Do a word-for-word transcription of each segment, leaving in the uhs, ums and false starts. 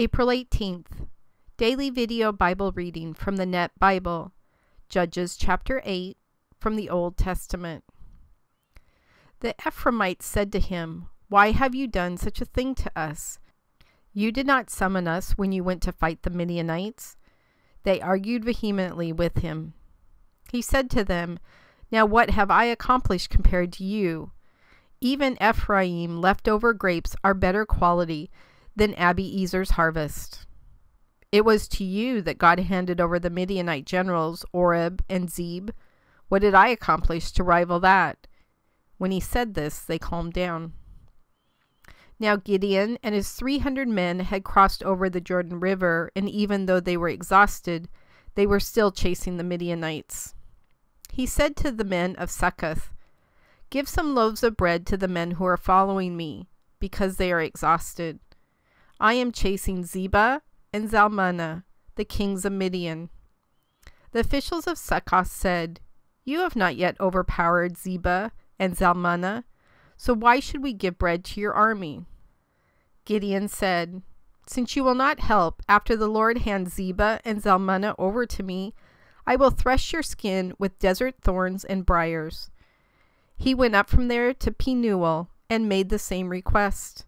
April eighteenth, Daily Video Bible Reading from the N E T Bible, Judges chapter eight, from the Old Testament. The Ephraimites said to him, "Why have you done such a thing to us? You did not summon us when you went to fight the Midianites." They argued vehemently with him. He said to them, "Now what have I accomplished compared to you? Even Ephraim leftover grapes are better quality than Abiezer's harvest." It was to you that God handed over the Midianite generals Oreb and Zeeb. What did I accomplish to rival that? When he said this, they calmed down. Now Gideon and his three hundred men had crossed over the Jordan River, and even though they were exhausted, they were still chasing the Midianites. He said to the men of Succoth, "Give some loaves of bread to the men who are following me, because they are exhausted. I am chasing Zebah and Zalmunna, the kings of Midian." The officials of Succoth said, "You have not yet overpowered Zebah and Zalmunna, so why should we give bread to your army?" Gideon said, "Since you will not help, after the Lord hands Zebah and Zalmunna over to me, I will thresh your skin with desert thorns and briars." He went up from there to Penuel and made the same request.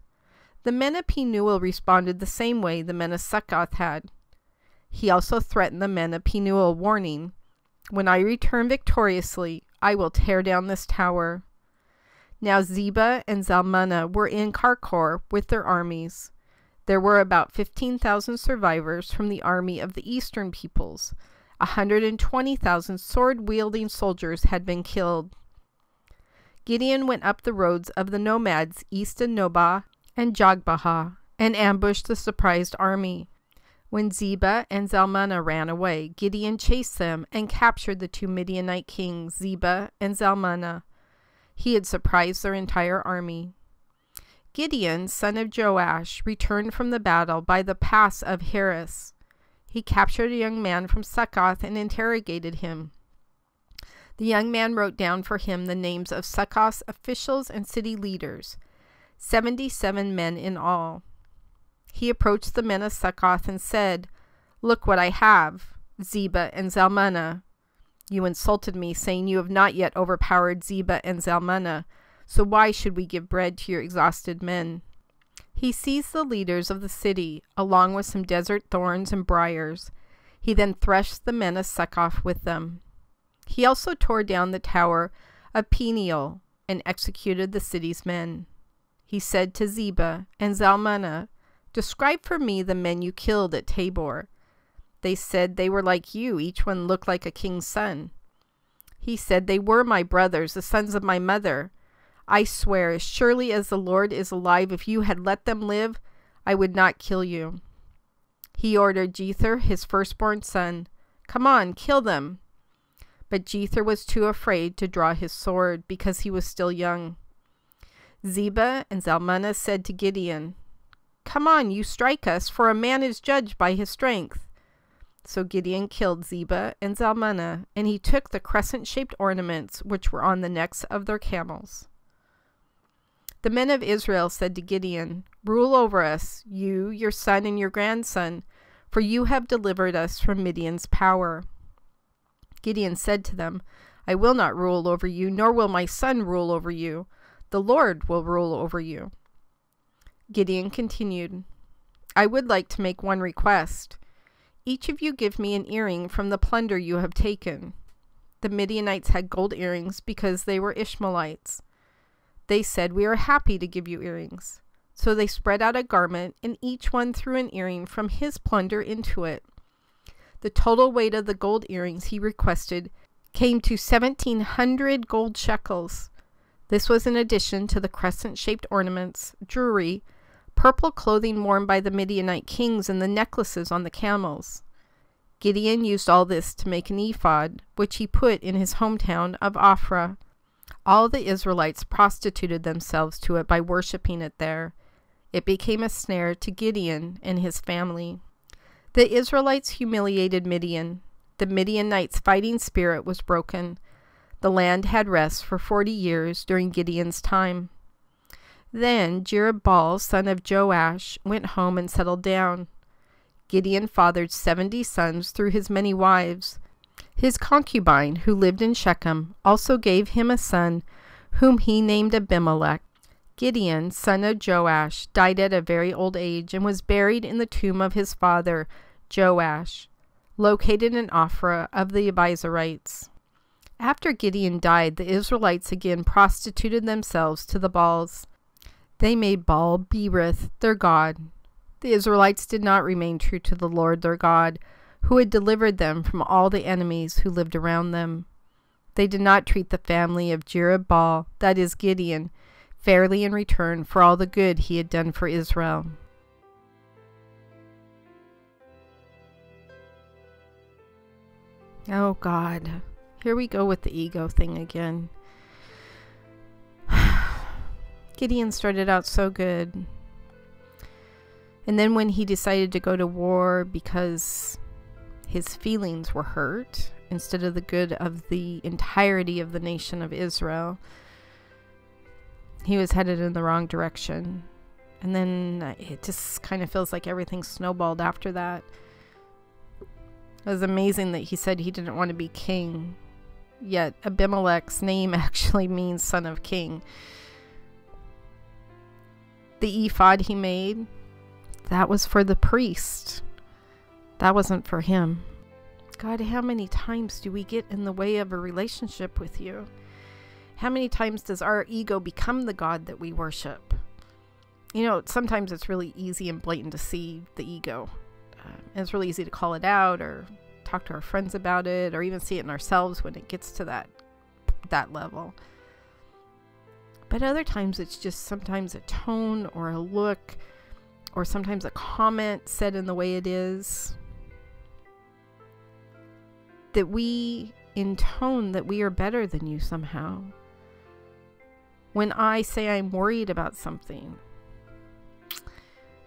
The men of Penuel responded the same way the men of Succoth had. He also threatened the men of Penuel, warning, "When I return victoriously, I will tear down this tower." Now Zebah and Zalmunna were in Karkor with their armies. There were about fifteen thousand survivors from the army of the eastern peoples. one hundred twenty thousand sword-wielding soldiers had been killed. Gideon went up the roads of the nomads east of Nobah and Jogbaha and ambushed the surprised army. When Zebah and Zalmunna ran away, Gideon chased them and captured the two Midianite kings, Zebah and Zalmunna. He had surprised their entire army. Gideon, son of Joash, returned from the battle by the pass of Harris. He captured a young man from Succoth and interrogated him. The young man wrote down for him the names of Succoth's officials and city leaders, seventy-seven men in all. He approached the men of Succoth and said, "Look what I have, Zebah and Zalmunna. You insulted me, saying you have not yet overpowered Zebah and Zalmunna, so why should we give bread to your exhausted men?" He seized the leaders of the city, along with some desert thorns and briars. He then threshed the men of Succoth with them. He also tore down the tower of Penuel and executed the city's men. He said to Zebah and Zalmunna, "Describe for me the men you killed at Tabor." They said, "They were like you, each one looked like a king's son." He said, "They were my brothers, the sons of my mother. I swear, as surely as the Lord is alive, if you had let them live, I would not kill you." He ordered Jether, his firstborn son, "Come on, kill them." But Jether was too afraid to draw his sword, because he was still young. Zebah and Zalmunna said to Gideon, "Come on, you strike us, for a man is judged by his strength." So Gideon killed Zebah and Zalmunna, and he took the crescent-shaped ornaments which were on the necks of their camels. The men of Israel said to Gideon, "Rule over us, you, your son, and your grandson, for you have delivered us from Midian's power." Gideon said to them, "I will not rule over you, nor will my son rule over you. The Lord will rule over you." Gideon continued, "I would like to make one request. Each of you give me an earring from the plunder you have taken." The Midianites had gold earrings because they were Ishmaelites. They said, "We are happy to give you earrings." So they spread out a garment, and each one threw an earring from his plunder into it. The total weight of the gold earrings he requested came to seventeen hundred gold shekels. This was in addition to the crescent-shaped ornaments, jewelry, purple clothing worn by the Midianite kings, and the necklaces on the camels. Gideon used all this to make an ephod, which he put in his hometown of Ophrah. All the Israelites prostituted themselves to it by worshiping it there. It became a snare to Gideon and his family. The Israelites humiliated Midian. The Midianites' fighting spirit was broken. The land had rest for forty years during Gideon's time. Then Jerub-Baal, son of Joash, went home and settled down. Gideon fathered seventy sons through his many wives. His concubine, who lived in Shechem, also gave him a son, whom he named Abimelech. Gideon, son of Joash, died at a very old age and was buried in the tomb of his father, Joash, located in Ophrah of the Abiezrites. After Gideon died, the Israelites again prostituted themselves to the Baals. They made Baal-Berith their god. The Israelites did not remain true to the Lord their God, who had delivered them from all the enemies who lived around them. They did not treat the family of Jerub-Baal, that is Gideon, fairly in return for all the good he had done for Israel. Oh God, here we go with the ego thing again. Gideon started out so good. And then when he decided to go to war because his feelings were hurt instead of the good of the entirety of the nation of Israel, he was headed in the wrong direction. And then it just kind of feels like everything snowballed after that. It was amazing that he said he didn't want to be king, yet Abimelech's name actually means son of king. The ephod he made, that was for the priest. That wasn't for him. God, how many times do we get in the way of a relationship with you? How many times does our ego become the God that we worship? You know, sometimes it's really easy and blatant to see the ego. Uh, and it's really easy to call it out or talk to our friends about it or even see it in ourselves when it gets to that, that level. But other times it's just sometimes a tone or a look, or sometimes a comment said in the way it is, that we intone that we are better than you somehow. When I say I'm worried about something,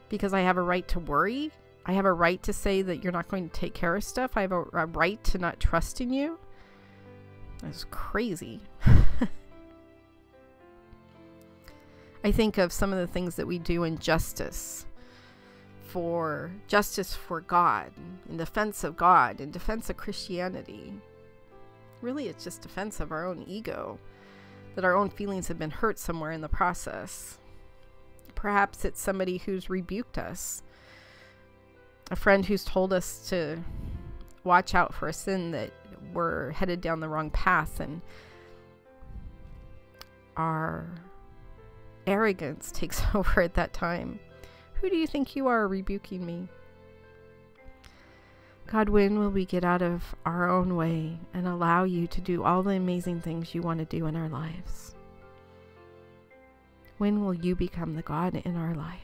because I have a right to worry, I have a right to say that you're not going to take care of stuff, I have a, a right to not trust in you. That's crazy. I think of some of the things that we do in justice. For justice for God, in defense of God, in defense of Christianity. Really, it's just defense of our own ego, that our own feelings have been hurt somewhere in the process. Perhaps it's somebody who's rebuked us, a friend who's told us to watch out for a sin, that we're headed down the wrong path, and our arrogance takes over at that time. Who do you think you are, rebuking me? God, when will we get out of our own way and allow you to do all the amazing things you want to do in our lives? When will you become the God in our life?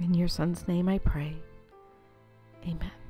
In your son's name I pray. Amen.